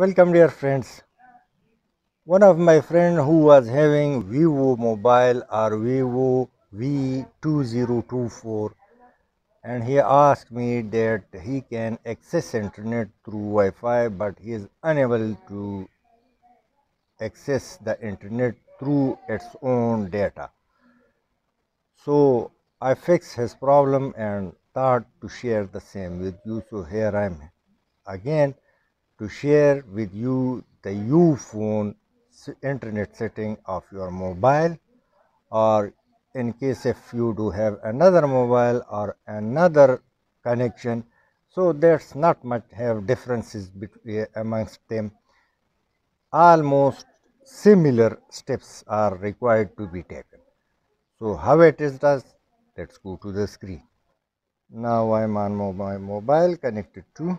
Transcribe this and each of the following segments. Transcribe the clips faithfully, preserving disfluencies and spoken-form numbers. Welcome dear friends. One of my friend who was having Vivo mobile or Vivo V two zero two four, and he asked me that he can access internet through Wi-Fi, but he is unable to access the internet through its own data. So I fixed his problem and thought to share the same with you. So here I am again to share with you the Ufone internet setting of your mobile, or in case if you do have another mobile or another connection, so there's not much have differences between amongst them. Almost similar steps are required to be taken. So how it is does, let's go to the screen. Now I'm on my mobile connected to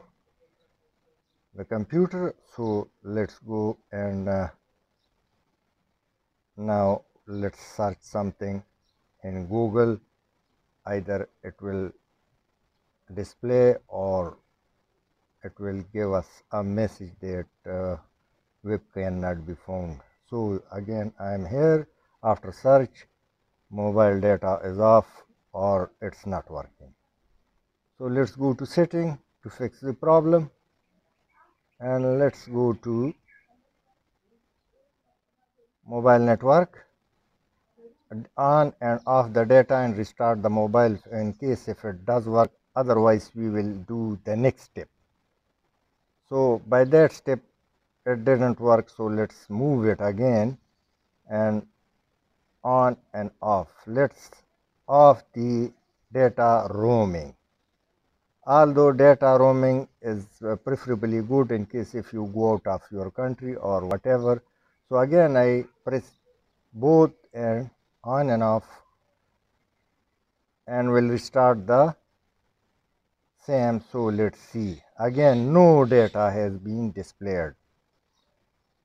the computer, so let's go and uh, now let's search something in Google. Either it will display or it will give us a message that uh, webcam cannot be found. So again I am here. After search, mobile data is off or it's not working. So let's go to setting to fix the problem, and let's go to mobile network, on and off the data, and restart the mobile in case if it does work. Otherwise we will do the next step. So by that step it didn't work, so let's move it again and on and off. Let's off the data roaming. Although data roaming is preferably good in case if you go out of your country or whatever. So again I press both and on and off, and will restart the same. So let's see, again no data has been displayed.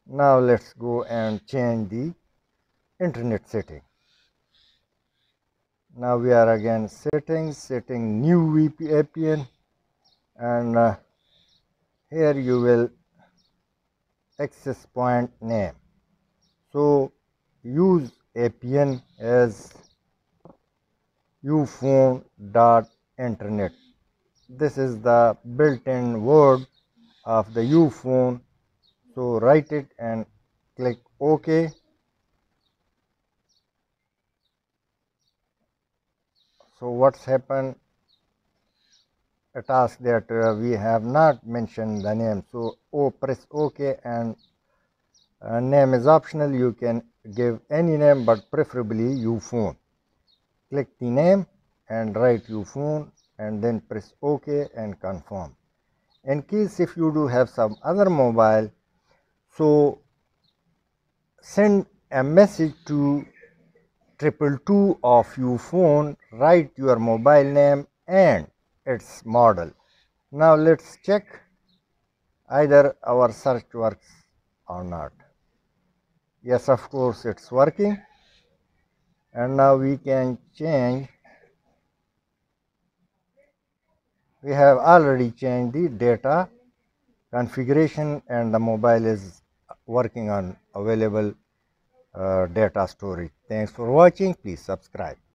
Now let's go and change the internet setting. Now we are again settings, setting new A P N, and uh, here you will access point name. So use A P N as ufone dot internet. This is the built-in word of the Ufone. So write it and click OK. So what's happened? A task that uh, we have not mentioned the name. So oh, press OK, and uh, name is optional. You can give any name, but preferably Ufone. Click the name and write Ufone, and then press OK and confirm. In case if you do have some other mobile, so send a message to triple two of Ufone, write your mobile name and its model. Now let's check either our search works or not. Yes, of course it's working, and now we can change. We have already changed the data configuration, and the mobile is working on available uh, data storage. Thanks for watching. Please subscribe.